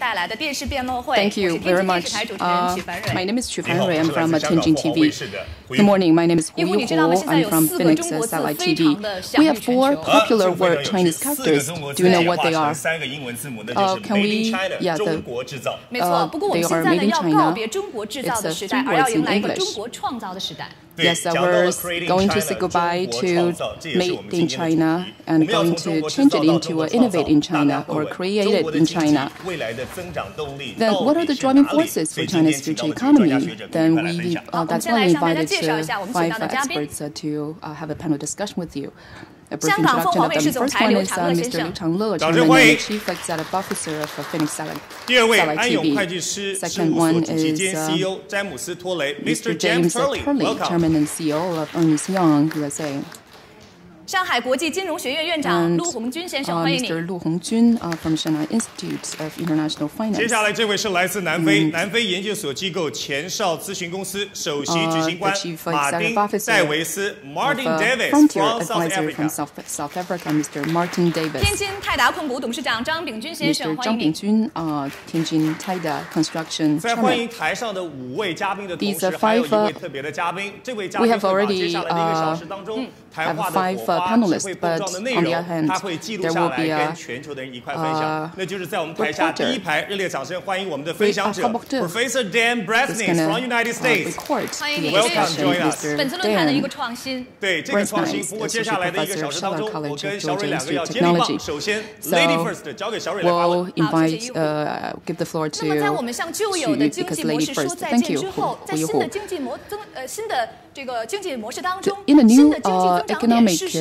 Thank you very much. My name is Chu Fan Rui. I'm from Tianjin TV. Good morning. My name is Hu Yi Hu. I'm from Phoenix Satellite TV. We have four popular word Chinese characters. Do you know what they are? Can we? Yeah, they are made in China. It's three words in English. Yes, we're going to say goodbye to made in China and going to change it into innovate in China or created in China. Then what are the driving forces for China's future economy? Then we, that's why we invited five experts to have a panel discussion with you. A brief introduction of them. The first one is Mr. Liu Changle, Chairman and Chief Executive Officer of Phoenix Satellite TV. Second one is Mr. James S. Turley, Chairman and CEO of Ernst Young USA. And Mr. Lu Hongjun from Shanghai Institute of International Finance. The Chief Executive Officer of Frontier Advisor from South Africa, Mr. Martyn Davies. Mr. Zhang Bingjun, Tianjin Taida Construction Chairman. These are five. We have already have five panelists, but on the other hand, there will be a Professor Dan Breznitz from United States. Welcome, join us. We'll invite, give the floor to because lady first. Thank you. In the new economic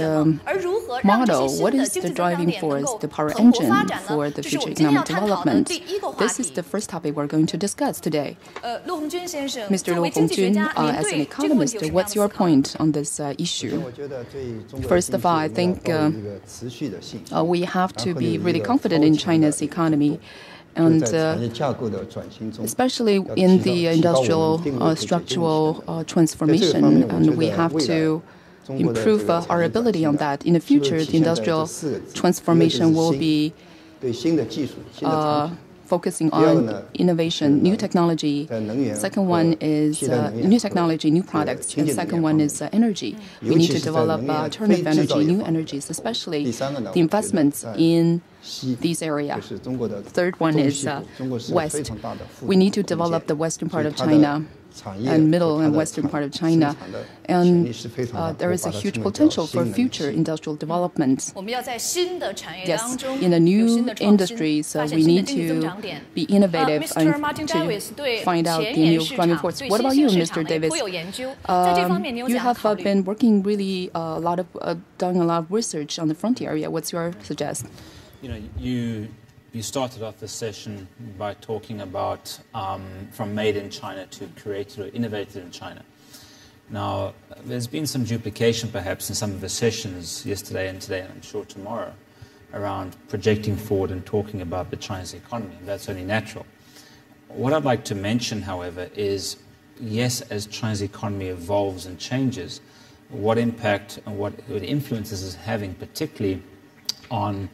model, what is the driving force, the power engine for the future economic development? This is the first topic we're going to discuss today. Mr. Lu Hongjun, as an economist, what's your point on this issue? First of all, I think we have to be really confident in China's economy, and especially in the industrial structural transformation, and we have to improve our ability on that. In the future, the industrial transformation will be focusing on innovation, new technology. Second one is new technology, new products. And second one is energy. We need to develop alternative energy, new energies, especially the investments in these areas. Third one is West. We need to develop the western part of China and middle and western part of China, and there is a huge potential for future industrial development. Yes, in the new industries, we need to be innovative and to find out the new driving force. What about you, Mr. Davis? You have been working really done a lot of research on the frontier area. What's your suggestion? You know, you started off this session by talking about from made in China to created or innovated in China. Now, there's been some duplication perhaps in some of the sessions yesterday and today, and I'm sure tomorrow, around projecting forward and talking about the Chinese economy. That's only natural. What I'd like to mention, however, is yes, as China's economy evolves and changes, what impact and what influences is having, particularly on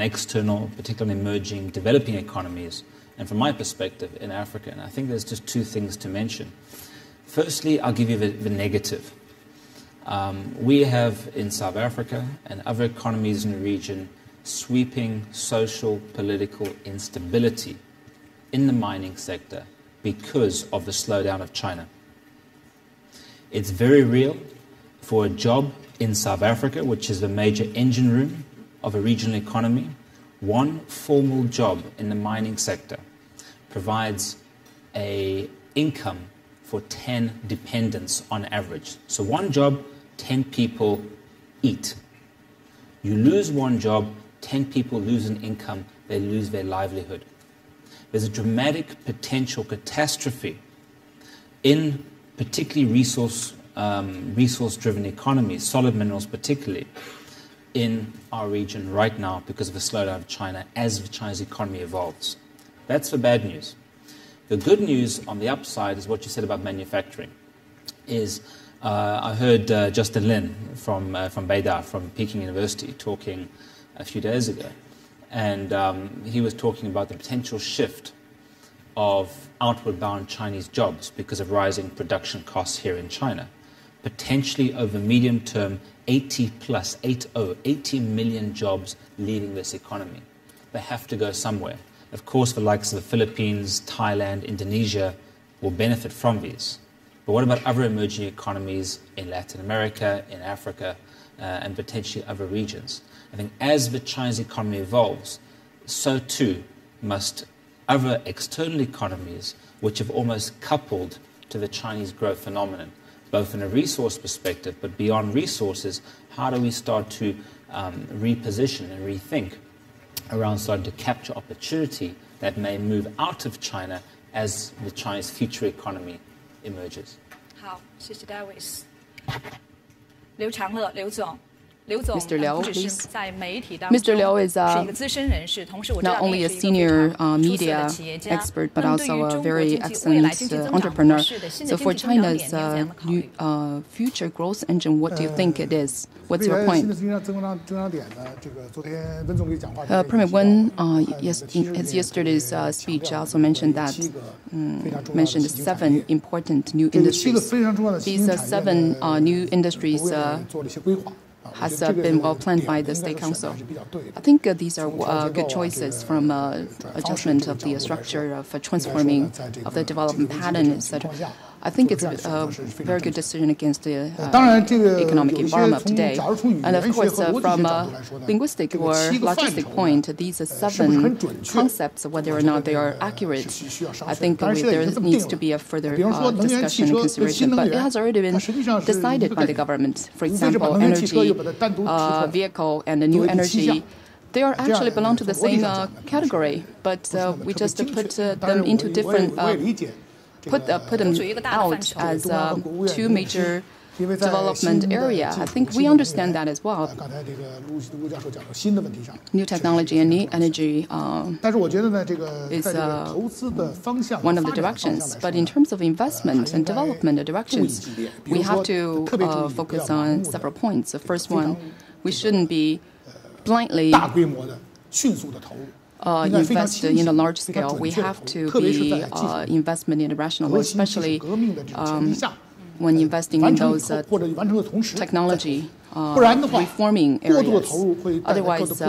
external, particularly emerging, developing economies, and from my perspective, in Africa. And I think there's just two things to mention. Firstly, I'll give you the negative. We have in South Africa and other economies in the region sweeping social, political instability in the mining sector because of the slowdown of China. It's very real. For a job in South Africa, which is the major engine room of a regional economy, one formal job in the mining sector provides an income for 10 dependents on average. So one job, 10 people eat. You lose one job, 10 people lose an income, they lose their livelihood. There's a dramatic potential catastrophe in particularly resource-driven economies, solid minerals particularly, in our region right now because of the slowdown of China as the Chinese economy evolves. That's the bad news. The good news on the upside is what you said about manufacturing. I heard Justin Lin from Beida, from Peking University, talking a few days ago, And he was talking about the potential shift of outward-bound Chinese jobs because of rising production costs here in China. Potentially over medium term, 80 million jobs leaving this economy. They have to go somewhere. Of course, the likes of the Philippines, Thailand, Indonesia will benefit from these. But what about other emerging economies in Latin America, in Africa, and potentially other regions? I think as the Chinese economy evolves, so too must other external economies which have almost coupled to the Chinese growth phenomenon, both in a resource perspective, but beyond resources, how do we start to reposition and rethink around starting to capture opportunity that may move out of China as the Chinese future economy emerges? 好，谢谢 Davies。刘长乐，刘总。 Mr. Liu, please. Mr. Liu is not only a senior media expert, but also a very excellent entrepreneur. So for China's future growth engine, what do you think it is? What's your point? Premier Wen, his yesterday's speech also mentioned that, mentioned seven important new industries. These seven new industries has been well planned by the State Council. I think these are good choices from adjustment of the structure, of transforming of the development pattern, etc. I think it's a very good decision against the economic environment of today. And of course, from a linguistic or logistic point, these seven concepts, whether or not they are accurate, I think there needs to be a further discussion and consideration. But it has already been decided by the government. For example, energy, vehicle, and the new energy. They are actually belong to the same category, but we just put them into different put them out as two major development area. I think we understand that as well. New technology and new energy is one of the directions. But in terms of investment and development directions, we have to focus on several points. The first one, we shouldn't be blindly invest in a large scale. We have to be investment in a rational way, especially when investing in those technology reforming areas. Otherwise,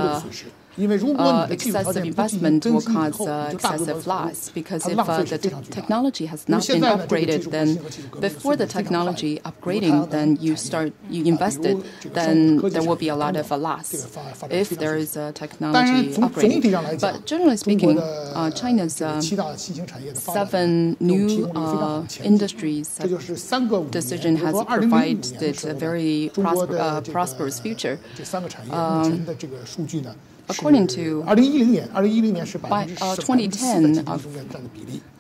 excessive investment will cause excessive loss, because if the technology has not been upgraded, then before the technology upgrading, then you invested, then there will be a lot of loss if there is a technology upgrading. But generally speaking, China's seven new industries decision has provided a very prosperous future. According to 2010, some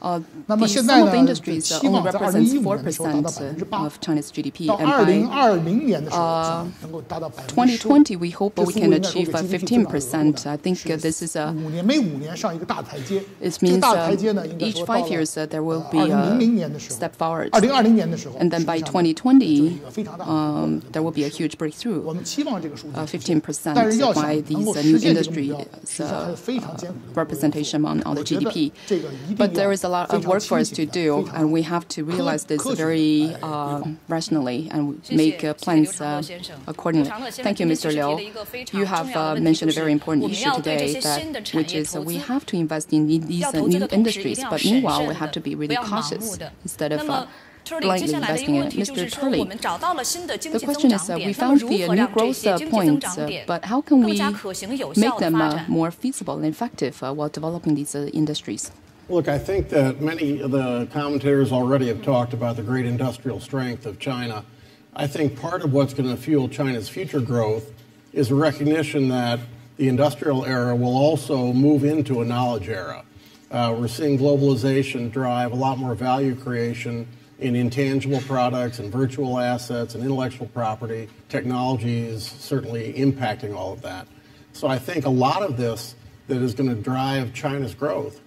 of the industries only represents 4% of China's GDP, and by 2020 we hope we can achieve 15%. I think this is a. It means each 5 years there will be a step forward, and then by 2020 there will be a huge breakthrough, 15% by these new industry representation on the GDP. But there is a lot of work for us to do, and we have to realize this very rationally and make plans accordingly. Thank you, Mr. Liu. You have mentioned a very important issue today, that, which is we have to invest in these new industries, but meanwhile we have to be really cautious instead of blindly investing in it. Mr. Turley, the question is, we found the new growth points, but how can we make them more feasible and effective while developing these industries? Look, I think that many of the commentators already have talked about the great industrial strength of China. I think part of what's going to fuel China's future growth is a recognition that the industrial era will also move into a knowledge era. We're seeing globalization drive a lot more value creation in intangible products and virtual assets and intellectual property. Technology is certainly impacting all of that. So I think a lot of this that is going to drive China's growth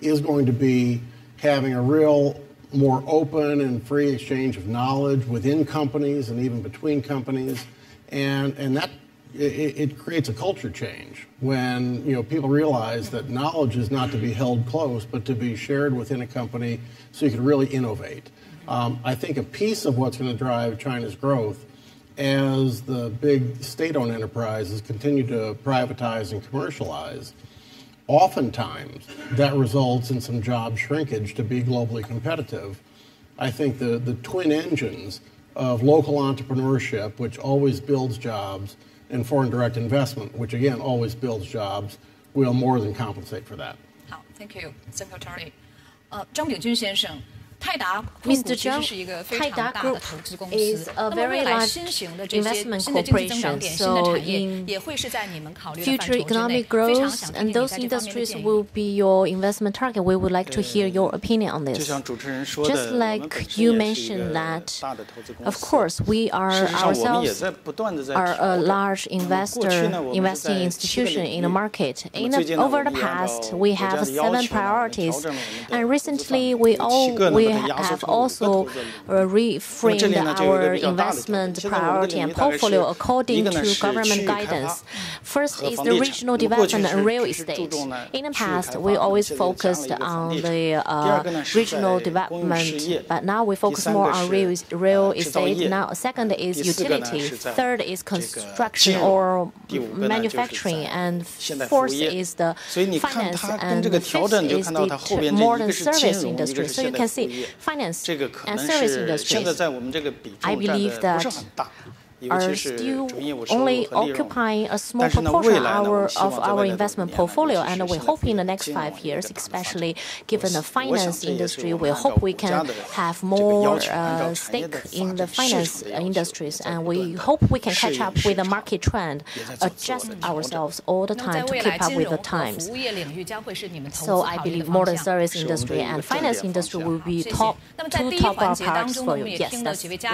is going to be having a real more open and free exchange of knowledge within companies and even between companies. And that it creates a culture change when, you know, people realize that knowledge is not to be held close, but to be shared within a company so you can really innovate. I think a piece of what's going to drive China's growth as the big state-owned enterprises continue to privatize and commercialize, oftentimes that results in some job shrinkage to be globally competitive. I think the twin engines of local entrepreneurship, which always builds jobs, and foreign direct investment, which again always builds jobs, will more than compensate for that. Oh, thank you, Secretary. Zhang Bingjun 先生, Mr. Zhang, Taida Group is a very large investment corporation, so in future economic growth and those industries will be your investment target. We would like to hear your opinion on this. Just like you mentioned that, of course, we ourselves are a large investing institution in the market. Over the past, we have 7 priorities, and recently we have also reframed our investment priority and portfolio according to government guidance. First is the regional development and real estate. In the past, we always focused on the regional development, but now we focus more on real estate. Now, second is utility. Third is construction or manufacturing. And fourth is the finance. And fifth is the modern service industry. So you can see finance and service industries, I believe that are still only occupying a small proportion of our investment portfolio, and we hope in the next 5 years, especially given the finance industry, we hope we can have more stake in the finance industries, and we hope we can catch up with the market trend, adjust ourselves all the time to keep up with the times. So I believe modern service industry and finance industry will be two top priorities for you. Yes, that's right.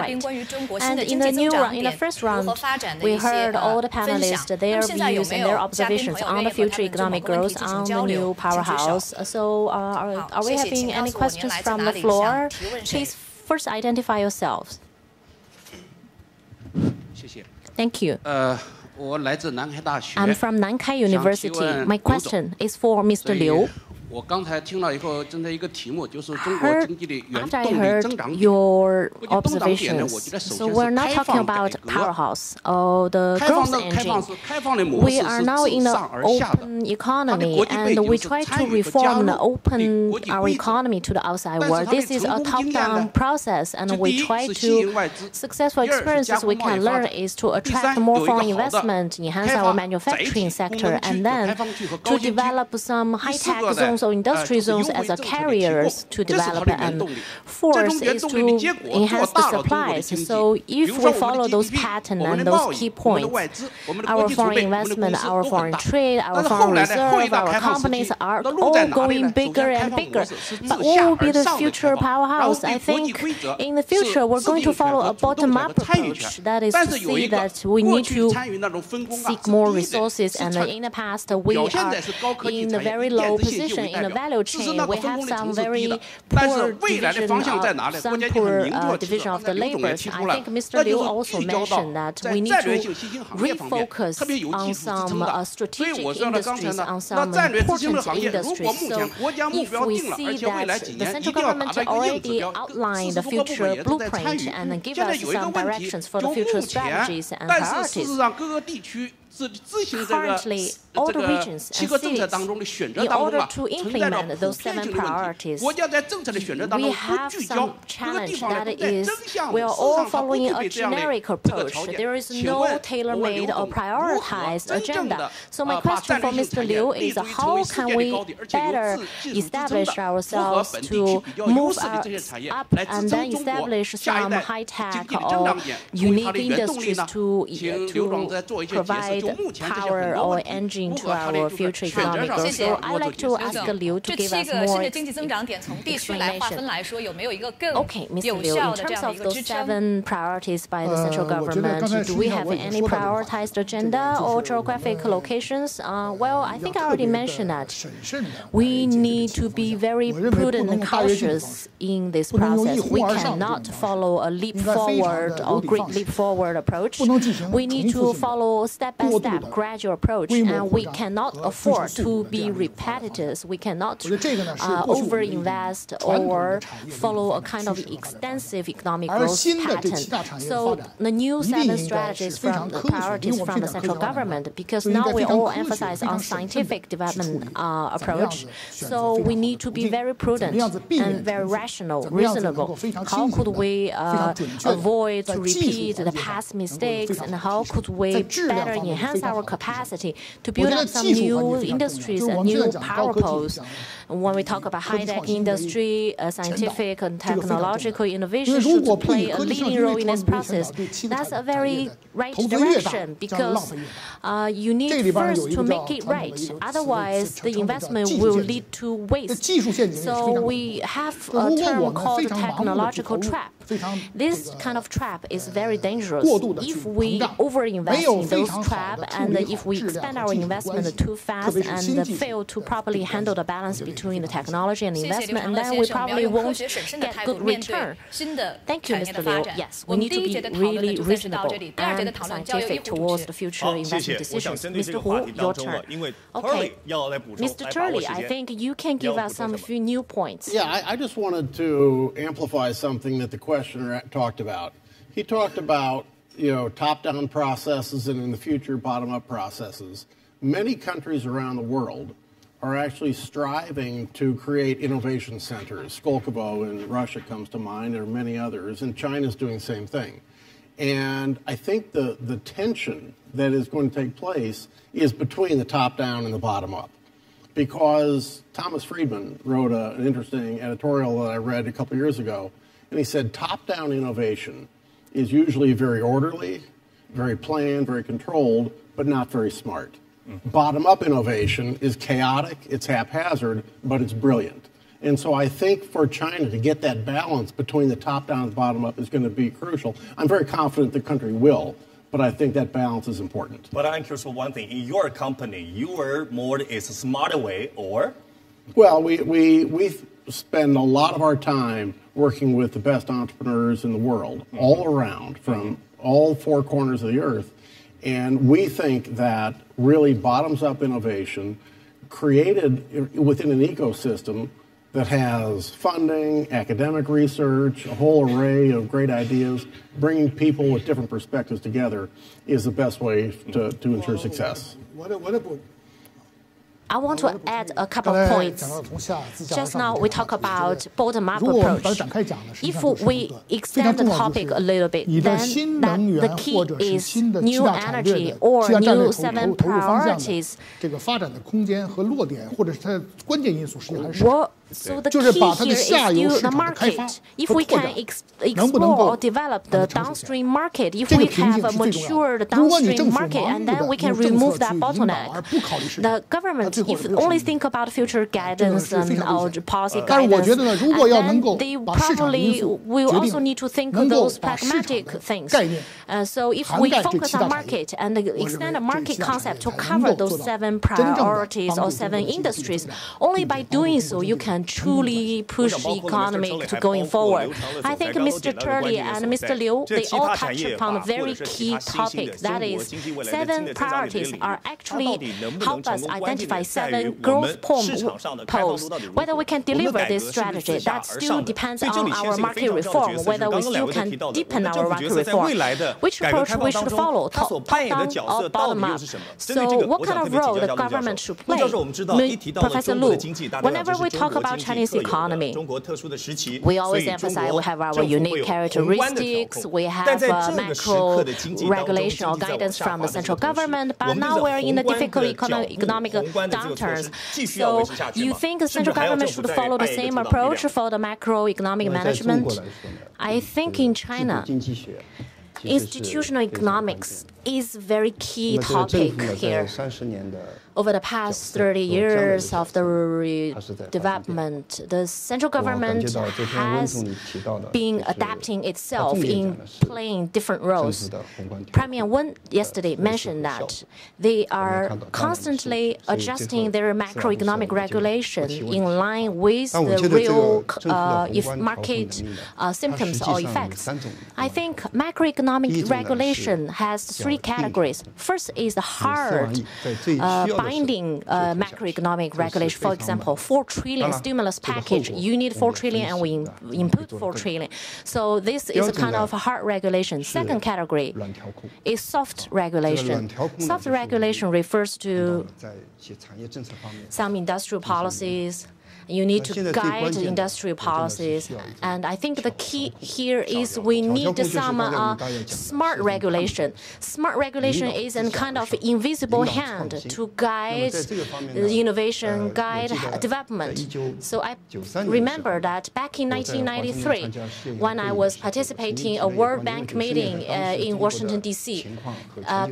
And in the first round, we heard all the panelists, their views and their observations on the future economic growth, on the new powerhouse. So are we having any questions from the floor? Please first identify yourselves. Thank you. I'm from Nankai University. My question is for Mr. Liu. After I heard your observations, so we're not talking about powerhouse or the growth engine. We are now in the open economy, and we try to reform and open our economy to the outside world. This is a top-down process, and we try to successful experiences we can learn is to attract more foreign investment, enhance our manufacturing sector, and then to develop some high-tech zones or industry zones as a carriers to develop, and fourth is to enhance the supplies. So if we follow those patterns and those key points, our foreign investment, our foreign trade, our foreign reserve, our companies are all going bigger and bigger. But what will be the future powerhouse? I think in the future we're going to follow a bottom-up approach. That is to see that we need to seek more resources, and in the past we are in a very low position. In the value chain, we have some very poor division of the labor. I think Mr. Liu also mentioned that we need to refocus on some strategic industries, on some important industries. So if we see that the central government already outlined the future blueprint and give us some directions for the future strategies and priorities, currently, all the regions and cities, in order to implement those 7 priorities, we have some challenge. That is, we are all following a generic approach. There is no tailor-made or prioritized agenda. So my question for Mr. Liu is, how can we better establish ourselves to move up and then establish some high-tech or unique industries to provide power or engine to our future economic growth. So I'd like to ask Liu to give us more explanation. Okay, Mr. Liu, in terms of those 7 priorities by the central government, do we have any prioritized agenda or geographic locations? Well, I think I already mentioned that. We need to be very prudent and cautious in this process. We cannot follow a leap forward or great leap forward approach. We need to follow a step-by-step gradual approach, and we cannot afford to be repetitive. We cannot overinvest or follow a kind of extensive economic growth pattern. So the new 7 strategies from the priorities from the central government, because now we all emphasize on scientific development approach, so we need to be very prudent and very rational, reasonable. How could we avoid to repeat the past mistakes, and how could we better enhance our capacity to build up some new industries and new power poles? When we talk about high-tech industry, scientific and technological innovation should play a leading role in this process. That's a very right direction, because you need first to make it right. Otherwise, the investment will lead to waste. So we have a term called technological trap. This kind of trap is very dangerous. If we overinvest in those traps, and if we expand our investment too fast and fail to properly handle the balance between the technology and investment, and then we probably won't get good return. Thank you, Mr. Liu. Yes, we need to be really reasonable and scientific towards the future investment decisions. Mr. Hu, your turn. Okay, Mr. Turley, I think you can give us some few new points. Yeah, I just wanted to amplify something that the questioner talked about. He talked about, you know, top-down processes and in the future bottom-up processes. Many countries around the world are actually striving to create innovation centers. Skolkovo in Russia comes to mind. There are many others, and China's doing the same thing. And I think the tension that is going to take place is between the top-down and the bottom-up, because Thomas Friedman wrote an interesting editorial that I read a couple years ago, and he said top-down innovation is usually very orderly, very planned, very controlled, but not very smart. Mm-hmm. Bottom-up innovation is chaotic, it's haphazard, but it's brilliant. And so I think for China to get that balance between the top-down and bottom-up is going to be crucial. I'm very confident the country will, but I think that balance is important. But I'm curious for one thing. In your company, you were more is a smarter way, or? Well, we spend a lot of our time working with the best entrepreneurs in the world, mm-hmm. all around, from all 4 corners of the earth. And we think that really bottoms-up innovation created within an ecosystem that has funding, academic research, a whole array of great ideas, bringing people with different perspectives together is the best way to ensure success. I want to add a couple of points. Just now we talk about bottom-up approach. If we extend the topic a little bit, then the key is new energy or new 7 priorities. Well, so the key here is still the market. If we can explore or develop the downstream market, if we have a matured downstream market, and then we can remove that bottleneck. The government, if only think about future guidance and our policy guidance, and then they probably will also need to think of those pragmatic things. So if we focus on market and extend the market concept to cover those 7 priorities or 7 industries, only by doing so you can truly push the economy to going forward. I think Mr. Turley and Mr. Liu, they all touch upon a very key topic, that is 7 priorities are actually help us identify 7 growth poles. Whether we can deliver this strategy, that still depends on our market reform, whether we still can deepen our market reform, which approach we should follow, top-down or bottom-up. So what kind of role the government should play? Professor Lu, whenever we talk about Chinese economy, we always emphasize we have our unique characteristics, we have macro regulation or guidance from the central government, but now we're in a difficult economic downturn. So you think the central government should follow the same approach for the macroeconomic management? I think in China, Institutional economics is a very key topic here. Over the past 30 years of the development, the central government has been adapting itself in playing different roles. Premier Wen yesterday mentioned that they are constantly adjusting their macroeconomic regulation in line with the real market symptoms or effects. I think macroeconomic regulation has three categories. First is the hard binding macroeconomic regulation. For example, $4 trillion stimulus package. You need $4 trillion and we input $4 trillion. So this is a kind of hard regulation. Second category is soft regulation. Soft regulation refers to some industrial policies. You need to guide industrial policies. And I think the key here is we need some smart regulation. Smart regulation is a kind of invisible hand to guide innovation, guide development. So I remember that back in 1993, when I was participating in a World Bank meeting in Washington, D.C.,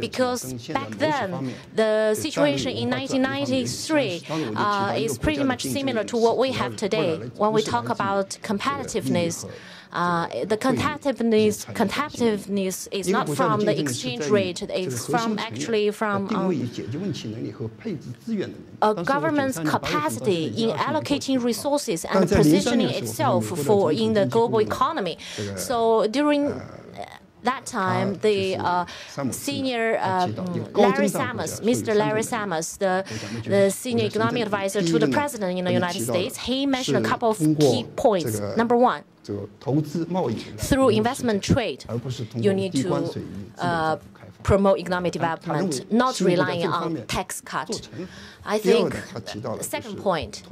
because back then, the situation in 1993 is pretty much similar to what we have today when we talk about competitiveness. The competitiveness is not from the exchange rate, it's from actually from a government's capacity in allocating resources and positioning itself for in the global economy. So during that time, the senior Larry Summers, Mr. Larry Summers, the senior economic advisor to the president in the United States, he mentioned a couple of key points. Number one, through investment trade, you need to promote economic development, not relying on tax cut. I think second point,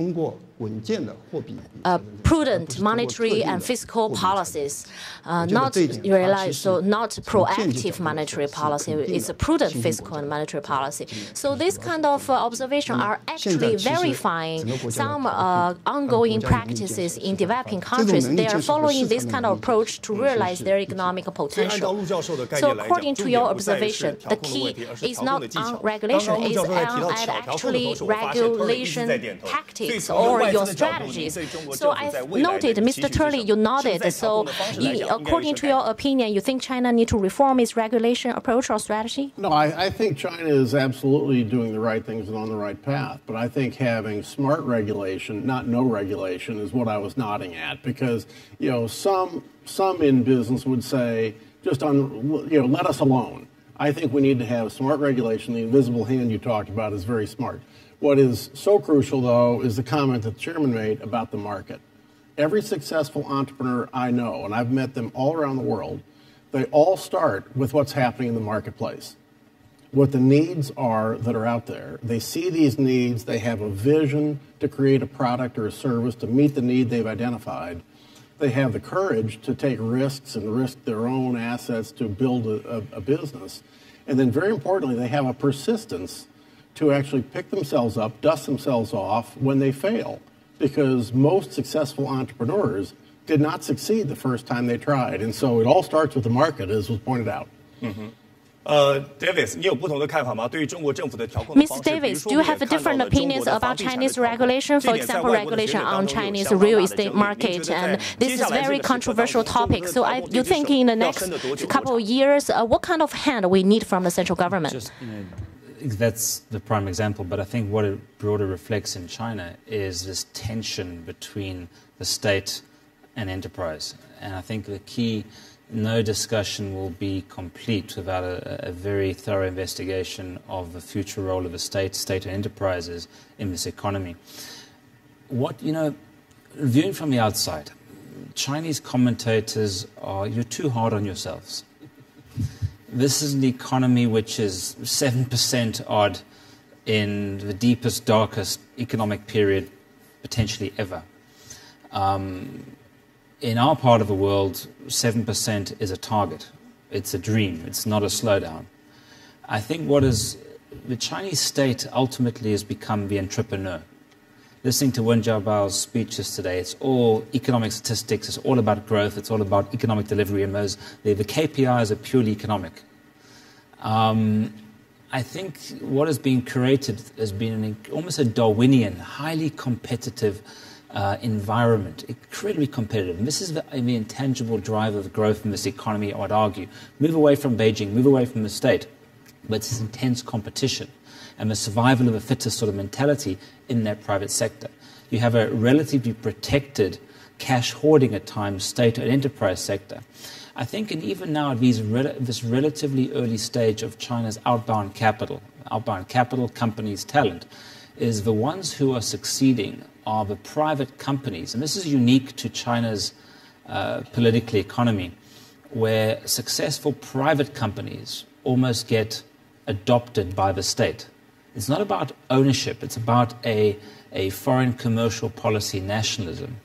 prudent monetary and fiscal policies, not proactive monetary policy. It's a prudent fiscal and monetary policy. So this kind of observation are actually verifying some ongoing practices in developing countries. They are following this kind of approach to realize their economic potential. So according to your observation, the key is not on regulation, it's on actually regulation tactics or your strategies. So I noted, Mr. Turley, you nodded. So according to your opinion, you think China needs to reform its regulation approach or strategy? No, I think China is absolutely doing the right things and on the right path. But I think having smart regulation, not no regulation, is what I was nodding at. Because, you know, some in business would say, just on, you know, let us alone. I think we need to have smart regulation. The invisible hand you talked about is very smart. What is so crucial, though, is the comment that the chairman made about the market. Every successful entrepreneur I know, and I've met them all around the world, they all start with what's happening in the marketplace, what the needs are that are out there. They see these needs. They have a vision to create a product or a service to meet the need they've identified. They have the courage to take risks and risk their own assets to build a business. And then, very importantly, they have a persistence to actually pick themselves up, dust themselves off when they fail, because most successful entrepreneurs did not succeed the first time they tried. And so it all starts with the market, as was pointed out. Mm-hmm. Davies, Mr. Davies, do you have different opinions about Chinese regulation? For example, regulation on Chinese real estate market, and this is a very controversial topic. So you think in the next couple of years, what kind of hand we need from the central government? Just, you know, that's the prime example, but I think what it broader reflects in China is this tension between the state and enterprise. And I think the key, no discussion will be complete without a very thorough investigation of the future role of the state and enterprises in this economy. What, you know, viewing from the outside, Chinese commentators are, you're too hard on yourselves. This is an economy which is 7% odd in the deepest, darkest economic period potentially ever. In our part of the world, 7% is a target. It's a dream. It's not a slowdown. I think the Chinese state ultimately has become the entrepreneur. listening to Wen Jiabao's speeches today, it's all economic statistics, it's all about growth, it's all about economic delivery, and the KPIs are purely economic. I think what is being created has been almost a Darwinian, highly competitive environment, incredibly competitive. And this is the intangible driver of growth in this economy, I would argue. Move away from Beijing, move away from the state, but it's intense competition and the survival of the fittest sort of mentality in that private sector. You have a relatively protected cash hoarding at times state and enterprise sector. I think, and even now at this relatively early stage of China's outbound capital, companies, talent, is the ones who are succeeding are the private companies. And this is unique to China's political economy, where successful private companies almost get adopted by the state. It's not about ownership. It's about a foreign commercial policy nationalism.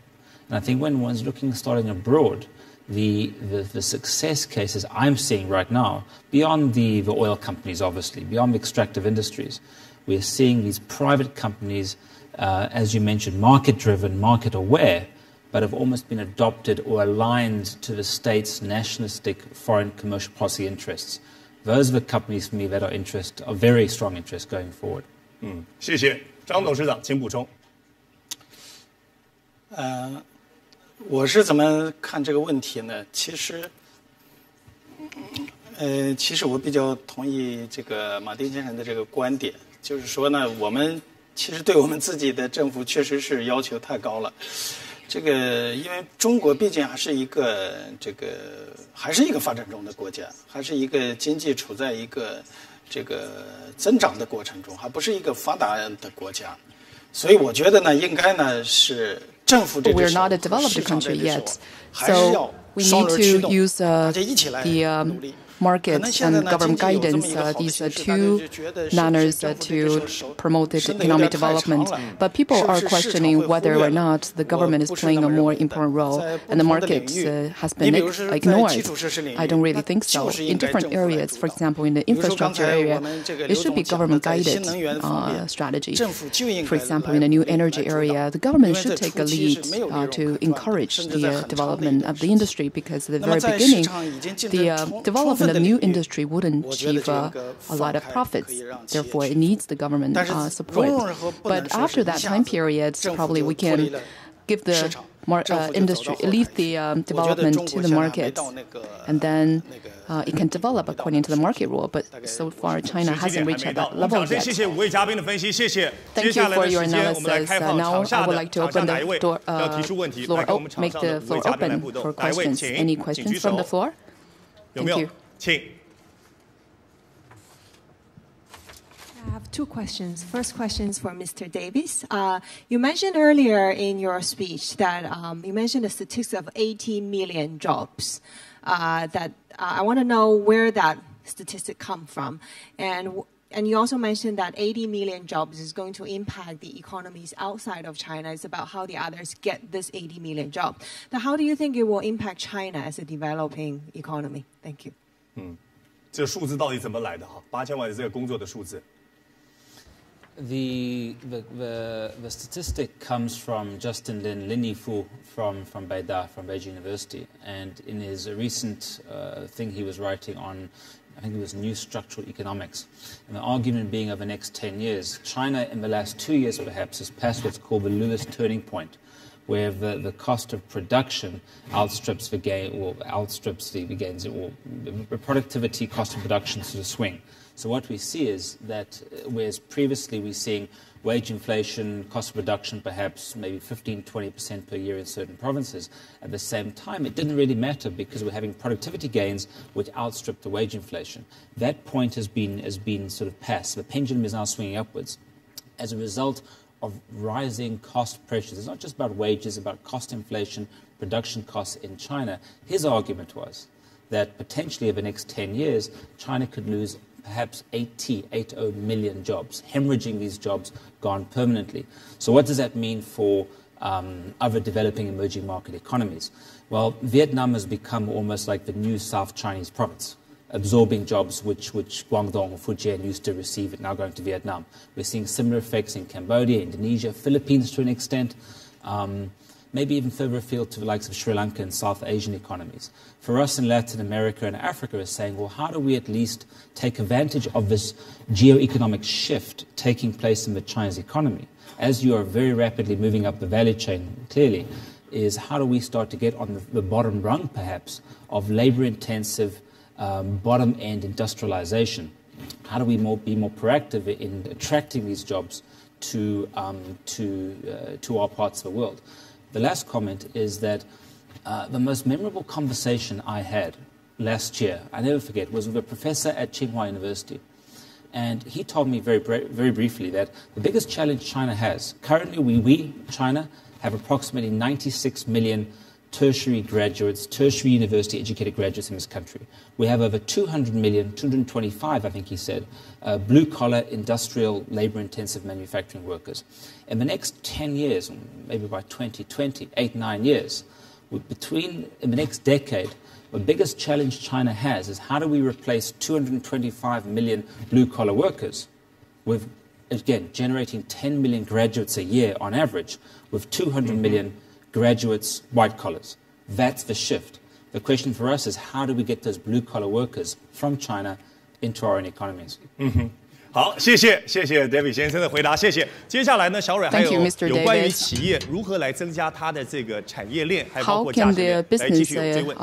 And I think when one's looking, starting abroad, the success cases I'm seeing right now, beyond the oil companies, obviously, beyond the extractive industries, we're seeing these private companies, as you mentioned, market-driven, market-aware, but have almost been adopted or aligned to the state's nationalistic foreign commercial policy interests. Those are the companies, for me, that are very strong interest going forward. We're not a developed country yet, so we need to use the markets and government guidance, these two manners to promote economic development. But people are questioning whether or not the government is playing a more important role and the market has been ignored. I don't really think so. In different areas, for example, in the infrastructure area, it should be government-guided strategy. For example, in the new energy area, the government should take a lead to encourage the development of the industry, because at the very beginning, the development the new industry wouldn't achieve a lot of profits. Therefore, it needs the government support. But after that time period, probably we can give the industry, leave the development to the market, and then it can develop according to the market rule. But so far, China hasn't reached at that level yet. Thank you for your analysis. Now I would like to open the door, make the floor open for questions. Any questions from the floor? Thank you. I have two questions. First question is for Mr. Davies. You mentioned earlier in your speech that you mentioned the statistics of 18 million jobs. I want to know where that statistic comes from. And you also mentioned that 80 million jobs is going to impact the economies outside of China. It's about how the others get this 80 million jobs. But how do you think it will impact China as a developing economy? Thank you. The statistic comes from Justin Lin Yifu from Beijing University. And in his recent thing he was writing on, I think it was new structural economics. And the argument being over the next 10 years, China in the last 2 years perhaps has passed what's called the Lewis turning point, where the cost of production outstrips the gain, or outstrips the gains, or the productivity cost of production sort of swing. So what we see is that whereas previously we're seeing wage inflation, cost of production perhaps maybe 15–20% per year in certain provinces, at the same time it didn't really matter because we're having productivity gains which outstripped the wage inflation. That point has been sort of passed. The pendulum is now swinging upwards as a result of rising cost pressures. It's not just about wages, it's about cost inflation, production costs in China. His argument was that potentially over the next 10 years, China could lose perhaps 80 million jobs, hemorrhaging these jobs gone permanently. So what does that mean for other developing emerging market economies? Well, Vietnam has become almost like the new South Chinese province. absorbing jobs which Guangdong or Fujian used to receive and now going to Vietnam. We're seeing similar effects in Cambodia, Indonesia, Philippines to an extent, maybe even further afield to the likes of Sri Lanka and South Asian economies. For us in Latin America and Africa is saying, well, how do we at least take advantage of this geoeconomic shift taking place in the Chinese economy? As you are very rapidly moving up the value chain, clearly, is how do we start to get on the bottom rung, perhaps, of labor-intensive, bottom-end industrialization? How do we be more proactive in attracting these jobs to our parts of the world? The last comment is that the most memorable conversation I had last year, I never forget, was with a professor at Tsinghua University. And he told me very briefly that the biggest challenge China has, currently we, China, have approximately 96 million tertiary graduates, tertiary university educated graduates in this country. We have over 200 million, 225, I think he said, blue-collar, industrial, labor-intensive manufacturing workers. In the next 10 years, maybe by 2020, 8, 9 years, in the next decade, the biggest challenge China has is how do we replace 225 million blue-collar workers with, again, generating 10 million graduates a year on average, with 200 million graduates, white collars. That's the shift. The question for us is how do we get those blue-collar workers from China into our own economies? Mm-hmm. 好，谢谢 David 先生的回答，谢谢。接下来呢，小蕊还有有关于企业如何来增加它的这个产业链，还包括价值链，来继续追问。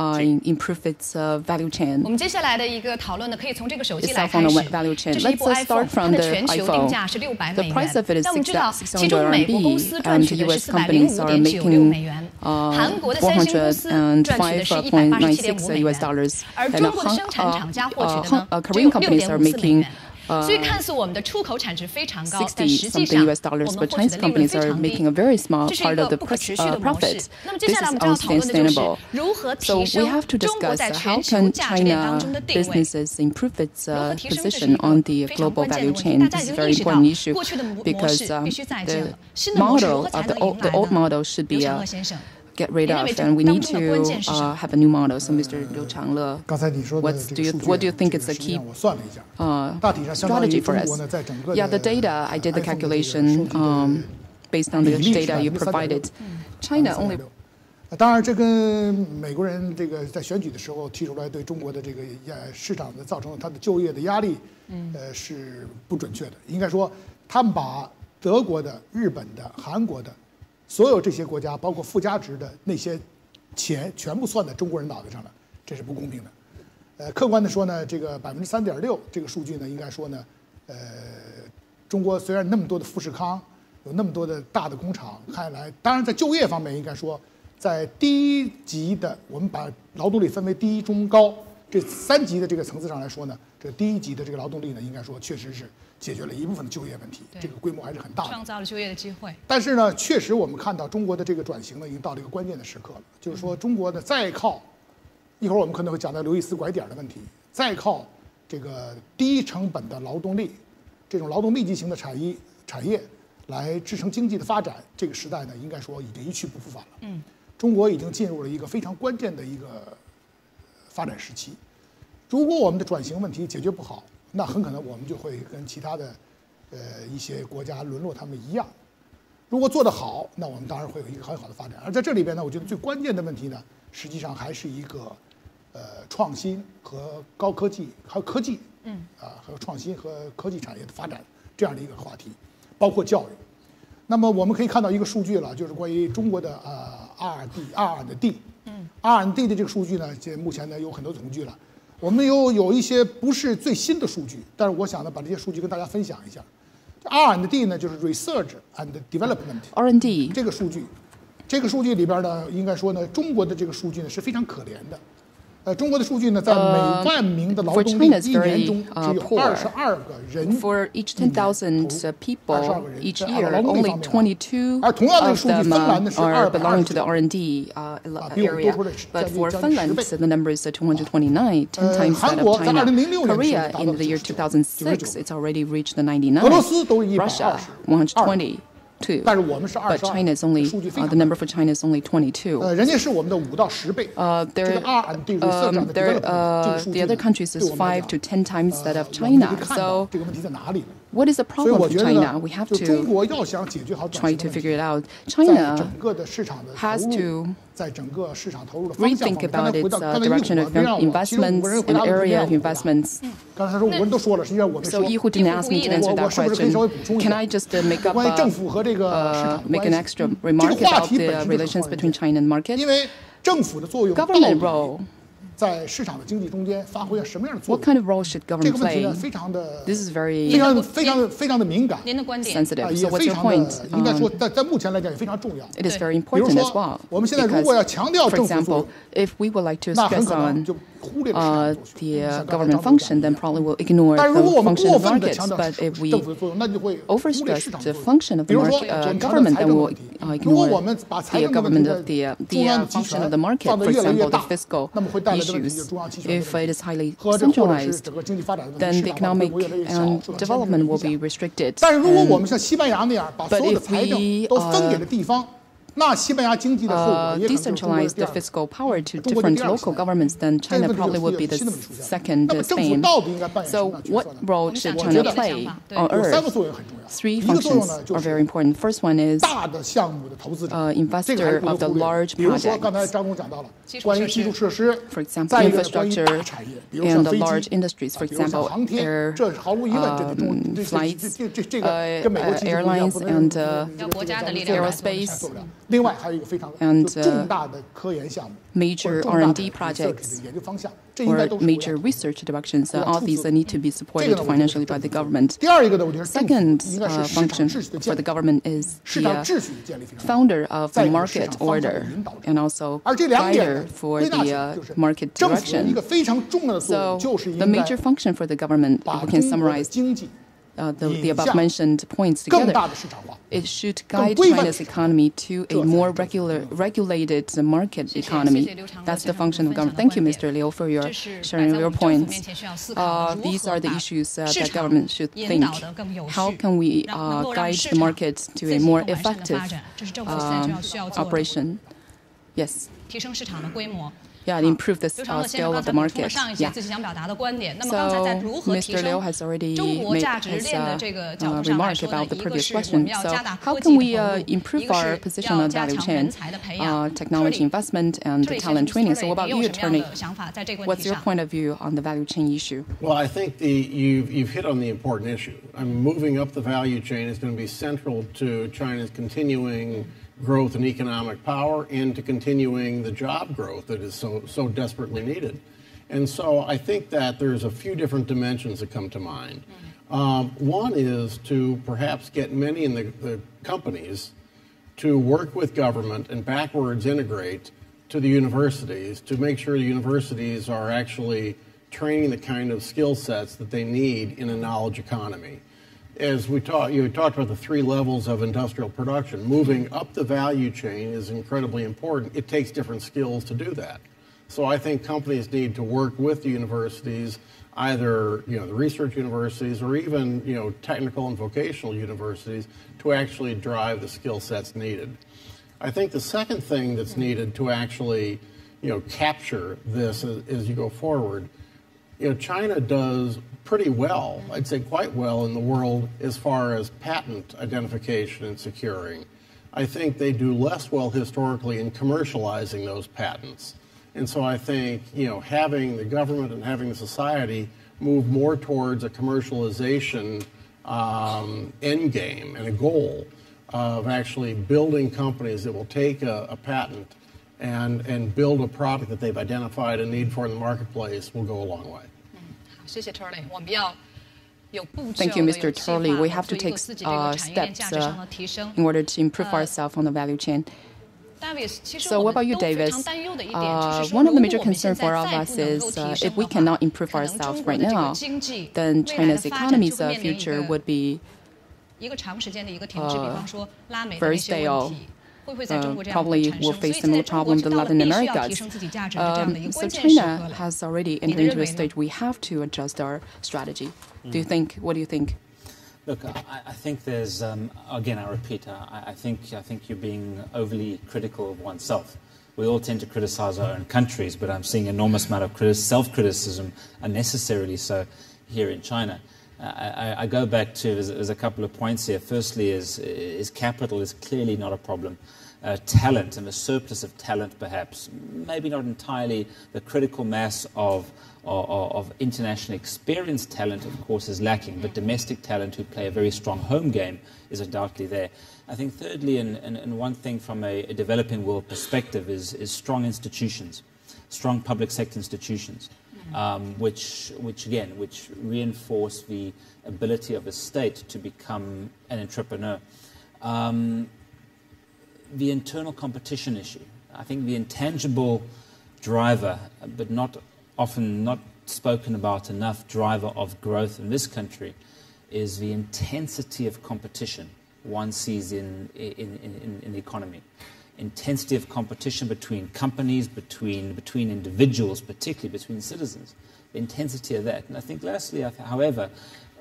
Improve its value chain。我们接下来的一个讨论呢，可以从这个手机来开始。这是一部 iPhone， 它的全球定价是$600。但我们知道，其中美国公司赚取的是$405.96，韩国的三星公司赚取的是$187.5，而中国的生产厂家获取的呢，只有$6.54。 所以看似我们的出口产值非常高，但实际上我们获取的利润非常低。这是一个不可持续的模式。那么接下来我们要讨论的就是如何提升中国在全球价值链当中的地位，如何提升这是一个非常关键的问题。大家已经意识到过去的模式必须再建了，新的模式如何才能迎来呢？刘长河先生。 Get rid of, and we need to have a new model. So, Mr. Liu Changle, what do you think is the key strategy for us? Yeah, the data, I did the calculation based on the data you provided. China only. 当然，这跟美国人这个在选举的时候提出来对中国的这个市场的造成了它的就业的压力，是不准确的。应该说，他们把德国的、日本的、韩国的。 所有这些国家，包括附加值的那些钱，全部算在中国人脑袋上了，这是不公平的。客观的说呢，这个3.6%这个数据呢，应该说呢，中国虽然那么多的富士康，有那么多的大的工厂，看来，当然在就业方面，应该说，在低级的，我们把劳动力分为低、中、高这三级的这个层次上来说呢，这低级的这个劳动力呢，应该说确实是。 解决了一部分的就业问题，这个规模还是很大的，创造了就业的机会。但是呢，确实我们看到中国的这个转型呢，已经到了一个关键的时刻了。就是说，中国呢再靠，一会儿我们可能会讲到刘易斯拐点的问题，再靠这个低成本的劳动力，这种劳动密集型的产业来支撑经济的发展，这个时代呢，应该说已经一去不复返了。嗯，中国已经进入了一个非常关键的一个发展时期。如果我们的转型问题解决不好， 那很可能我们就会跟其他的，一些国家沦落他们一样。如果做得好，那我们当然会有一个很好的发展。而在这里边呢，我觉得最关键的问题呢，实际上还是一个，创新和高科技，还有科技，和创新和科技产业的发展这样的一个话题，包括教育。那么我们可以看到一个数据了，就是关于中国的R&D， R&D 的这个数据呢，现目前呢有很多统计了。 我们有一些不是最新的数据，但是我想呢，把这些数据跟大家分享一下。R&D 呢，就是 research and development。R&D 这个数据里边呢，应该说呢，中国的这个数据呢是非常可怜的。中国的数据呢，在每万名的劳动力一年中，只有22个人。For each 10,000 people each year, only 22 of them are belonging to the R&D area. But for Finland, the number is 229, 10 times that of China. Korea, in the year 2006, it's already reached the 99. Russia, 120. 22. But China's only, the number for China is only 22. The other countries is 5 to 10 times that of China. So what is the problem with China? We have to try to figure it out. China has to rethink about its direction of investments and area of investments. So Yi Hu didn't ask me to answer that question. Can I just make an extra remark about the relations between China and market? Government role. What kind of role should government play? This is very sensitive. So what's your point? It is very important as well. Because, for example, if we would like to stress on the government function, then probably we'll ignore the function of markets. But if we overstress the function of the government, then we'll ignore the government of the function of the market. For example, the fiscal issues. If it is highly centralized, then the economic and development will be restricted. But if we decentralize the fiscal power to different local governments, then China probably would be the second Spain. So what role should China play on Earth? Three functions are very important. First one is investor of the large projects. For example, infrastructure and the large industries. For example, air flights, airlines, and aerospace. And major R&D projects or major research directions, all these need to be supported financially by the government. Second function for the government is the founder of the market order and also guider for the market direction. So the major function for the government, we can summarize the above-mentioned points together, it should guide China's economy to a more regulated market economy. That's the function of government. Thank you, Mr. Liu, for your sharing your points. These are the issues that government should think. How can we guide the market to a more effective operation? Yes. Yeah, and improve the scale of the market. Yeah. So, Mr. Liu has already made his remark about the previous question. So, how can we improve our position on the value chain, technology investment, and talent training? So, what about you, Attorney? What's your point of view on the value chain issue? Well, I think you've hit on the important issue. Moving up the value chain is going to be central to China's continuing growth and economic power, and to continuing the job growth that is so desperately needed. And so I think that there's a few different dimensions that come to mind. One is to perhaps get many in the companies to work with government and backwards integrate to the universities to make sure the universities are actually training the kind of skill sets that they need in a knowledge economy. As we talked, you talked about the three levels of industrial production. Moving up the value chain is incredibly important. It takes different skills to do that. So I think companies need to work with the universities, either the research universities or even technical and vocational universities, to actually drive the skill sets needed. I think the second thing that's needed to actually capture this as you go forward. China does pretty well, I'd say quite well, in the world as far as patent identification and securing. I think they do less well historically in commercializing those patents. And so I think, having the government and having the society move more towards a commercialization end game and a goal of actually building companies that will take a patent and build a product that they've identified a need for in the marketplace will go a long way. Thank you, Mr. Turley. We have to take steps in order to improve ourselves on the value chain. So what about you, Davis? One of the major concerns for all of us is if we cannot improve ourselves right now, then China's economy's future would be very stale. Probably will face similar problem to Latin America. So China has already entered into a stage we have to adjust our strategy. What do you think? Look, I think there's, again, I repeat, I think you're being overly critical of oneself. We all tend to criticize our own countries, but I'm seeing an enormous amount of self-criticism, unnecessarily so, here in China. I go back to, there's a couple of points here. Firstly, is capital is clearly not a problem. Talent and the surplus of talent, perhaps, maybe not entirely. The critical mass of international experienced talent, of course, is lacking, but domestic talent who play a very strong home game is undoubtedly there. I think thirdly, and one thing from a developing world perspective is strong institutions, strong public sector institutions, which reinforce the ability of a state to become an entrepreneur. The internal competition issue, I think the intangible driver, but not often spoken about enough, driver of growth in this country is the intensity of competition one sees in the economy. Intensity of competition between companies, between individuals, particularly between citizens. The intensity of that. And I think lastly, however,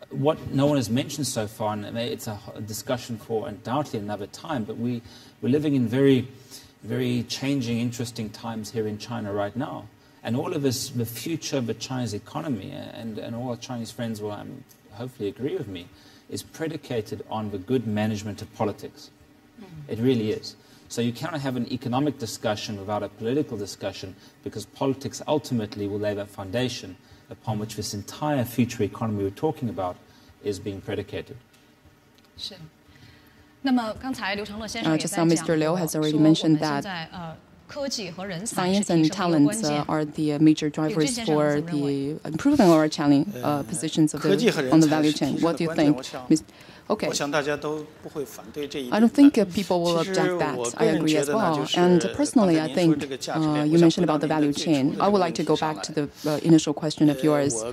what no one has mentioned so far, and it's a discussion for undoubtedly another time, but we're living in very, very changing, interesting times here in China right now. And all of this, the future of the Chinese economy, and all our Chinese friends will hopefully agree with me, is predicated on the good management of politics. It really is. So you cannot have an economic discussion without a political discussion, because politics ultimately will lay that foundation upon which this entire future economy we're talking about is being predicated. Sure. Just now, Mr. Liu has already mentioned that science and talents are the major drivers for the improvement or challenge positions of on the value chain. What do you think? Okay. I don't think people will object that. I agree as well. And personally, I think you mentioned about the value chain. I would like to go back to the initial question of yours.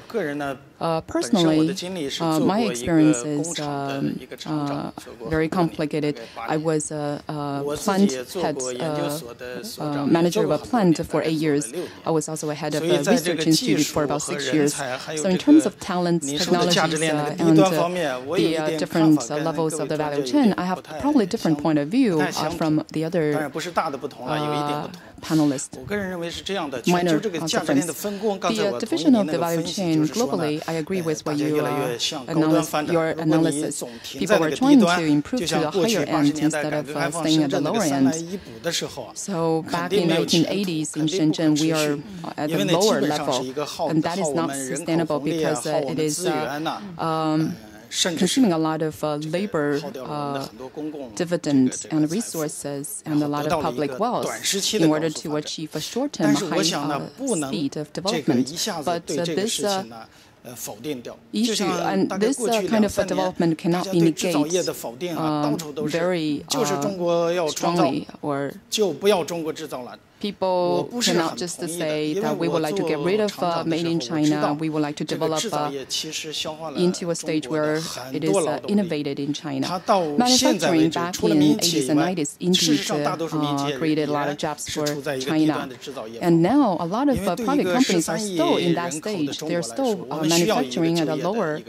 Personally, my experience is very complicated. I was a plant head, manager of a plant for 8 years. I was also a head of a research institute for about 6 years. So in terms of talents, technologies, and the different levels of the value chain, I have probably different point of view from the other panelists. Minor difference. The division of the value chain globally, I agree with what you your analysis. People were trying to improve to the higher end instead of staying at the lower end. So back in the 1980s in Shenzhen, we are at the lower level, and that is not sustainable because it is consuming a lot of labor, dividends, and resources, and a lot of public wealth in order to achieve a short-term high speed of development. But this issue and this kind of development cannot be negated very strongly, or people cannot just say that we would like to get rid of made in China, we would like to develop into a stage where it is innovated in China. Manufacturing back in the 80s and 90s indeed created a lot of jobs for China. And now a lot of private companies are still in that stage. They're still manufacturing at a lower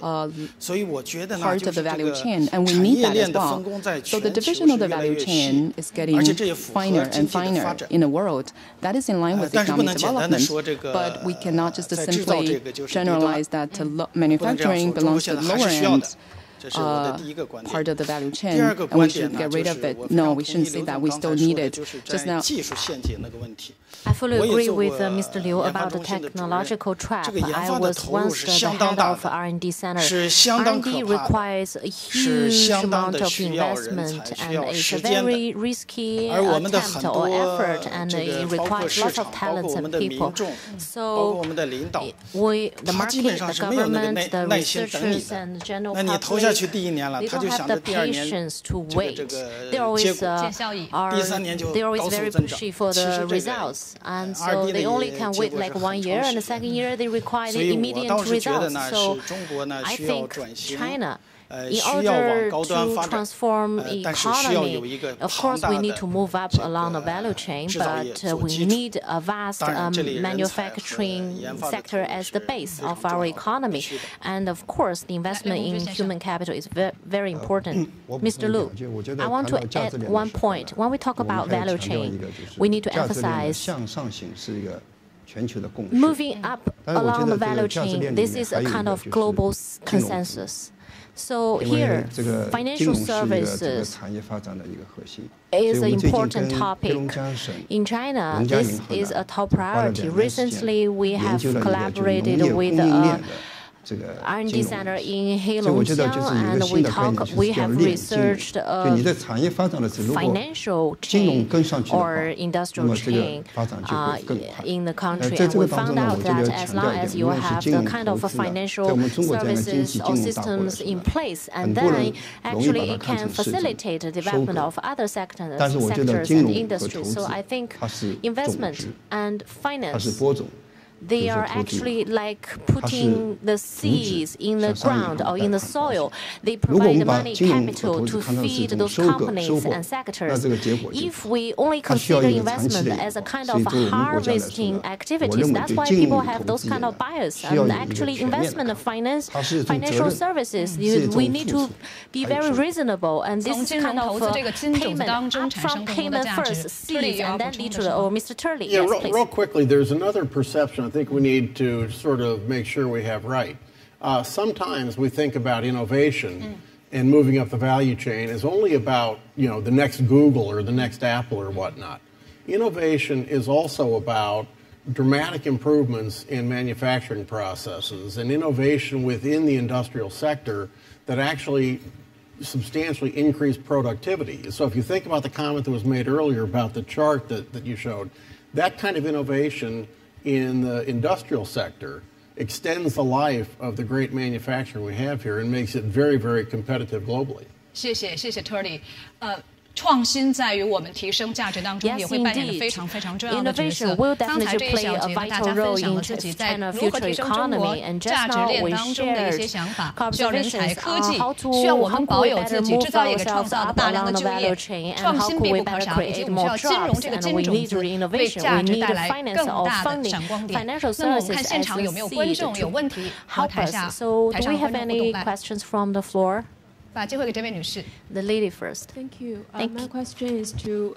part of the value chain, and we need that as well. So the division of the value chain is getting finer and finer in the world. That is in line with economic development, but we cannot just simply generalize that manufacturing belongs to the lower end part of the value chain, and we should get rid of it. No, we shouldn't say that. We still need it. Just now, I fully agree with Mr. Liu about the technological trap. I was once the head of R&D center. R&D requires a huge amount of investment, and it's a very risky attempt or effort, and it requires lots of talents and people. So the market, the government, the researchers, and the general public, they don't have the patience to wait. They're always very pushy for the results, and so they only can wait like 1 year, and the second year they require the immediate results. So I think China In order to transform economy, of course we need to move up along the value chain, but we need a vast manufacturing sector as the base of our economy. And of course, the investment in human capital is very important. Mr. Lu, I want to add one point. When we talk about value chain, we need to emphasize moving up along the value chain. This is a kind of global consensus. So here, financial services is an important topic. In China, this is a top priority. Recently, we have collaborated with R&D center in Heilongjiang, and we have researched financial chain or industrial chain in the country. And we found out that as long as you have the kind of financial services or systems in place, and then actually it can facilitate the development of other sectors and industries. So I think investment and finance, they are actually like putting the seeds in the ground or in the soil. They provide the money, capital to feed those companies and sectors. If we only consider investment as a kind of harvesting activities, that's why people have those kind of bias. And actually, investment and financial services, we need to be very reasonable. And this kind of payment, upfront payment first, seeds, and then lead to the. Oh, Mr. Turley, yes, please. Real quickly, there's another perception I think we need to sort of make sure we have right. Sometimes we think about innovation and moving up the value chain as only about, you know, the next Google or the next Apple or whatnot. Innovation is also about dramatic improvements in manufacturing processes and innovation within the industrial sector that actually substantially increase productivity. So if you think about the comment that was made earlier about the chart that you showed, that kind of innovation in the industrial sector extends the life of the great manufacturer we have here and makes it very, very competitive globally. Thank you, Turley. Yes, indeed. Innovation will definitely play a vital role in China's future economy. And just now we shared observations on how to move ourselves up along the value chain and how could we better create more jobs. And we need innovation. We need finance or funding, financial services as a seed to help us. So do we have any questions from the floor? The lady first. Thank you. My question is to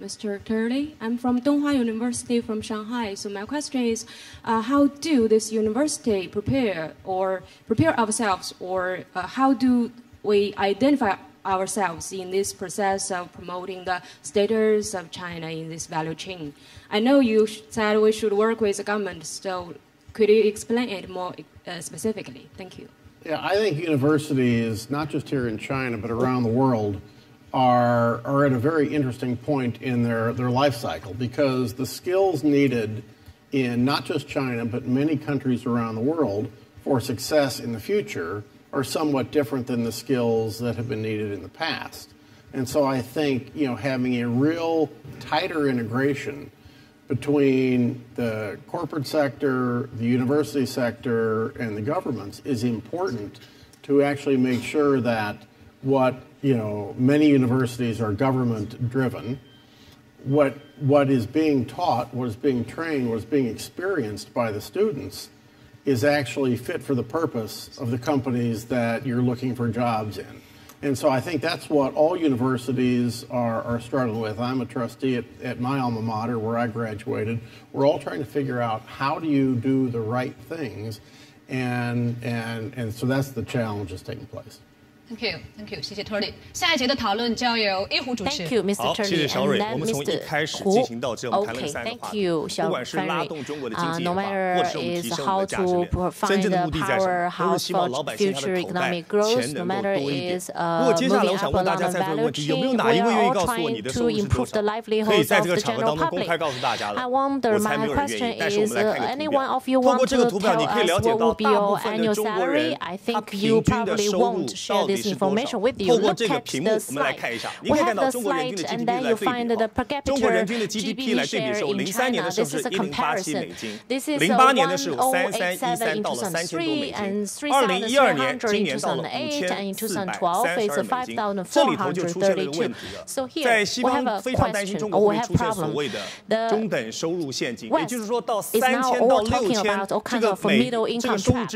Mr. Turley. I'm from Donghua University from Shanghai. So my question is, how do this university prepare ourselves, or how do we identify ourselves in this process of promoting the status of China in this value chain? I know you said we should work with the government. So could you explain it more specifically? Thank you. Yeah, I think universities, not just here in China, but around the world, are at a very interesting point in their life cycle, because the skills needed in not just China, but many countries around the world for success in the future are somewhat different than the skills that have been needed in the past. And so I think, you know, having a real tighter integration between the corporate sector, the university sector, and the governments is important to actually make sure that what, you know, many universities are government-driven, what is being taught, what is being trained, what is being experienced by the students is actually fit for the purpose of the companies that you're looking for jobs in. And so I think that's what all universities are struggling with. I'm a trustee at my alma mater, where I graduated. We're all trying to figure out how do you do the right things, and so that's the challenge that's taking place. Thank you, thank you. 谢谢 Turley。下一节的讨论交由叶胡主持。Thank you, Mr. Turley. And then Mr. Hu. Okay, thank you, Xiao Fan Rui. No matter is how to find the power, how for future economic growth, no matter is moving up along the value chain, we are all trying to improve the livelihoods of the general public. I wonder, my question is, any one of you want to tell us what will be your annual salary? I think you probably won't share this this information with you. Look at the slide. We have the slide, and then you find the per capita GDP share in China. This is a comparison. This is 1,087 in 2003, and 3,300 in 2008, and in 2012 it's 5,432. So here we have a question, or we have a problem. The West is now all talking about all kinds of middle-income trap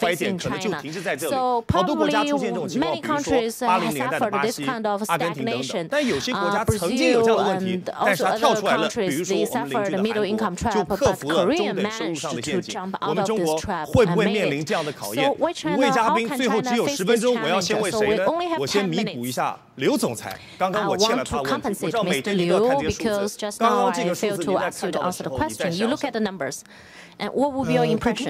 facing China. So probably many countries have suffered this kind of stagnation. Brazil and also other countries, they suffered a middle-income trap, but Korea managed to jump out of this trap and made it. So what China, how can China face this challenge? So we only have 10 minutes. I want to compensate Mr. Liu because just now I failed to ask you to answer the question. You look at the numbers. And what would be your impression?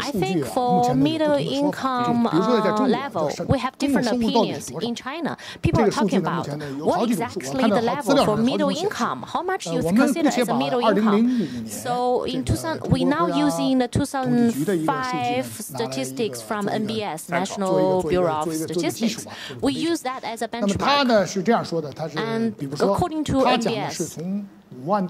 I think for middle-income level, we have different opinions in China. People are talking about what exactly the level for middle income, how much you consider as a middle income. So in we now using the 2005 statistics from NBS, National Bureau of Statistics. We use that as a benchmark. And according to NBS, 50,000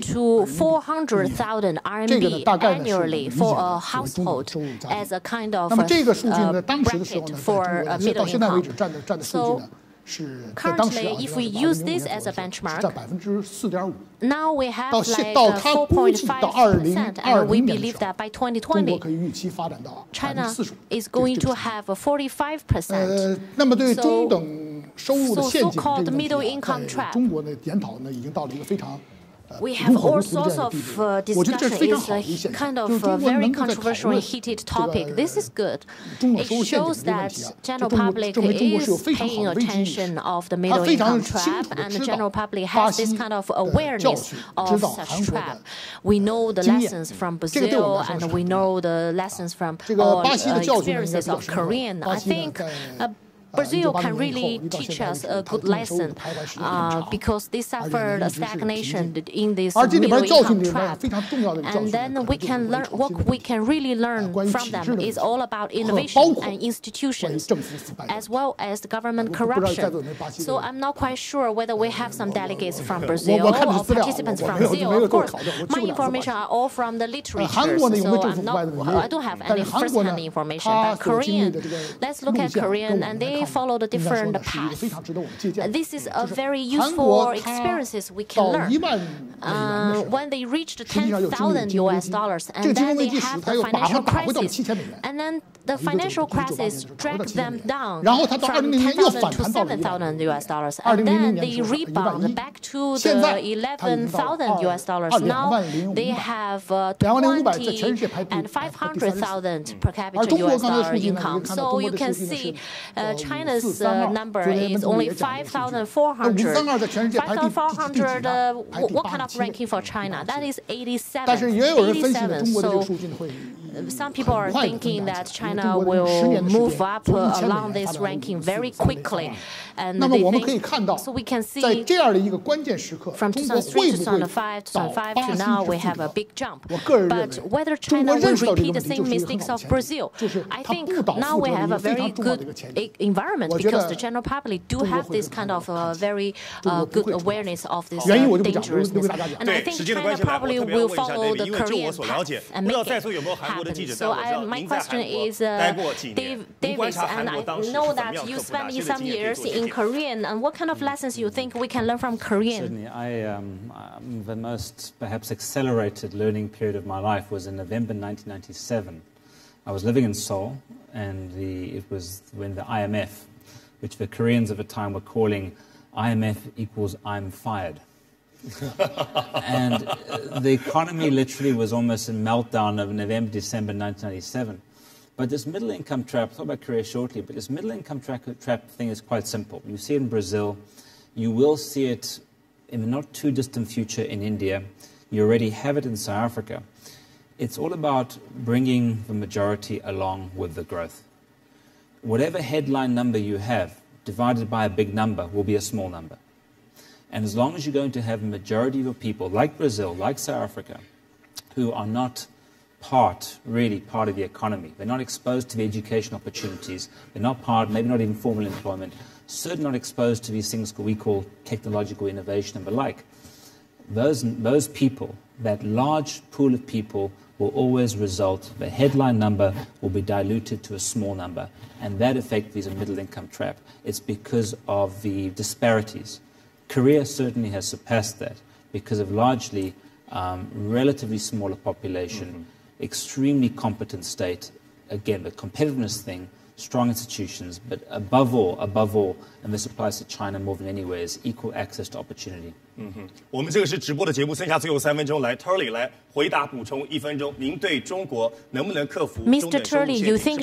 to 400,000 RMB annually for a household as a kind of bracket for a middle income. So currently, if we use this as a benchmark, now we have like 4.5%, and we believe that by 2020, China is going to have a 45%. So so-called middle-income trap. We have all sorts of discussion. It's a kind of a very controversial and heated topic. This is good. It shows that general public is paying attention of the middle-income trap, and the general public has this kind of awareness of such trap. We know the lessons from Brazil, and we know the lessons from all experiences of Korean. I think Brazil can really teach us a good lesson because they suffered a stagnation in this middle-income trap. And then we can learn what we can really learn from them is all about innovation and institutions, as well as the government corruption. So I'm not quite sure whether we have some delegates from Brazil or participants from Brazil. Of course, my information are all from the literature, so I'm not, I don't have any first-hand information. But Korean, let's look at Korean, and they follow the different path. This is a very useful experiences we can learn. When they reached $10,000 US, and then they have the financial crisis, and then the financial crisis dragged them down from $10,000 to $7,000 US, and then they rebound back to the $11,000 US. Now they have 20 and 500,000 per capita US dollar income. So you can see China's number is only 5,400. 5,400, what kind of ranking for China? That is 87. So some people are thinking that China will move up along this ranking very quickly. And they think, so we can see from 2003 to 2005 to now, we have a big jump. But whether China will repeat the same mistakes of Brazil, I think now we have a very good environment because the general public do have this kind of very good awareness of this dangerousness. And I think China probably will follow the Korean path and make it happen. So my question is, Davies, and I know that you spent some years in Korean, and what kind of lessons you think we can learn from Korean? Certainly, the most perhaps accelerated learning period of my life was in November 1997. I was living in Seoul, and it was when the IMF, which the Koreans at the time were calling IMF equals I'm fired. And the economy literally was almost in meltdown of November, December 1997. But this middle-income trap, I'll talk about Korea shortly, but this middle-income trap thing is quite simple. You see it in Brazil. You will see it in the not-too-distant future in India. You already have it in South Africa. It's all about bringing the majority along with the growth. Whatever headline number you have, divided by a big number, will be a small number. And as long as you're going to have a majority of people, like Brazil, like South Africa, who are not part of the economy. They're not exposed to the education opportunities. They're not part, maybe not even formal employment, certainly not exposed to these things we call technological innovation and the like. Those people, that large pool of people, will always result, the headline number will be diluted to a small number, and that effectively is a middle income trap. It's because of the disparities. Korea certainly has surpassed that because of largely relatively smaller population, extremely competent state, again, the competitiveness thing, strong institutions, but above all, and this applies to China more than anywhere, is equal access to opportunity. 我们这个是直播的节目，剩下最后三分钟，来 Turley 来回答补充一分钟。您对中国能不能克服 ？Mr. Turley, you think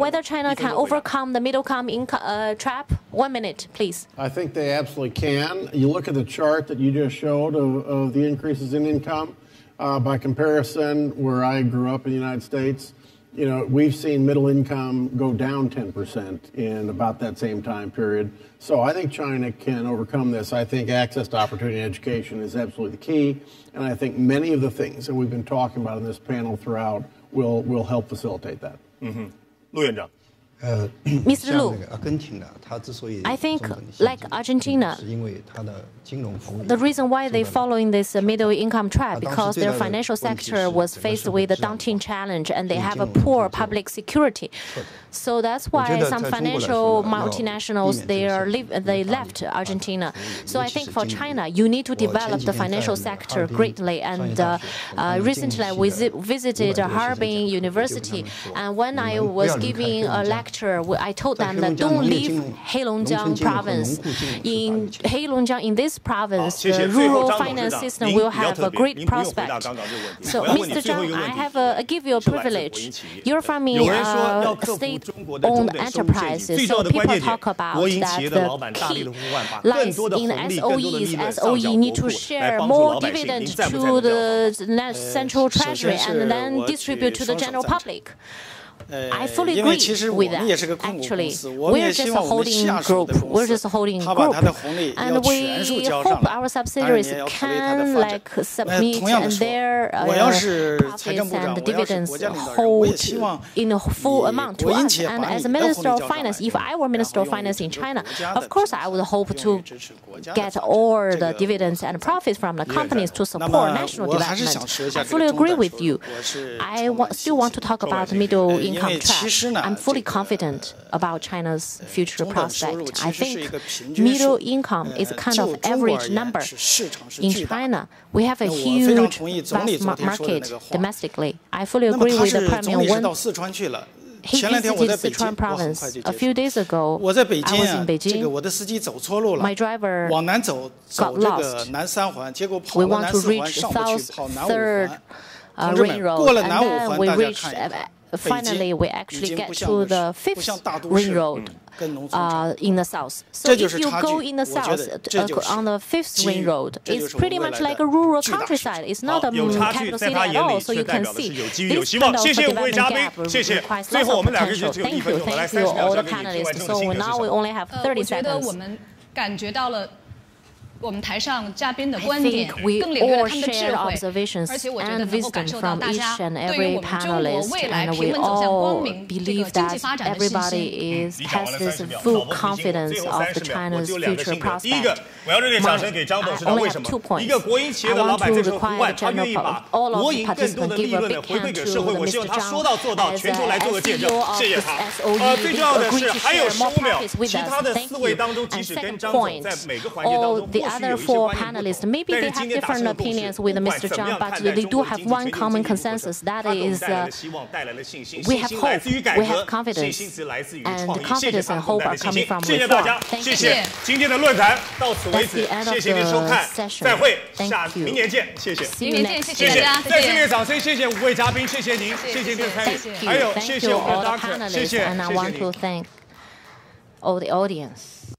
whether China can overcome the middle-income trap? 1 minute, please. I think they absolutely can. You look at the chart that you just showed of the increases in income. By comparison, where I grew up in the United States, you know, we've seen middle income go down 10% in about that same time period. So I think China can overcome this. I think access to opportunity and education is absolutely the key. And I think many of the things that we've been talking about in this panel throughout will help facilitate that. Lu Yuanzhang. Mr. Lu, I think, like Argentina, the reason why they're following this middle-income trap because their financial sector was faced with a daunting challenge and they have a poor public security. So that's why some financial multinationals, they left Argentina. So I think for China, you need to develop the financial sector greatly. And recently I visited Harbin University, and when I was giving a lecture, I told them that don't leave Heilongjiang province. In Heilongjiang, in this province, the rural finance system will have a great prospect. So, Mr. Zhang, I give you a privilege. You're from a state-owned enterprises, so people talk about that the key lies in SOEs. SOE need to share more dividends to the central treasury and then distribute to the general public. I fully agree with that. Actually, we're just a holding group. And we hope our subsidiaries can submit their profits and dividends in a full amount to us. And as a Minister of Finance, if I were Minister of Finance in China, of course I would hope to get all the dividends and profits from the companies to support national development. I fully agree with you. I still want to talk about middle-income. I'm fully confident about China's future prospect. I think middle income is kind of average number. In China, we have a huge vast market domestically. I fully agree with the Premier Wen. He visited Sichuan province. A few days ago, I was in Beijing. My driver got lost. We want to reach South Third Railroad, and then we reached... Finally, we actually get to the 5th ring road in the south. So if you go in the south on the 5th ring road, it's pretty much like a rural countryside. It's not a capital city at all, so you can see this kind of development gap requires lots of potential. Thank you all the panelists. So now we only have 30 seconds. I think we all share observations and wisdom from each and every panelist, and we all believe that everybody has this full confidence of the China's future prospect. I only have 2 points. I want to require the general all of the participants give a big hand to Mr. Zhang as CEO of this SOE, agree to share more profits with us. Thank you. And second point, all the other 4 panelists, maybe they have different opinions with Mr. Zhang, but they do have one common consensus. That is, we have hope, we have confidence, and confidence and hope are coming from reform. Thank you. That's the end of the session. Thank you. See you next year. Thank you all the panelists, and I want to thank all the audience.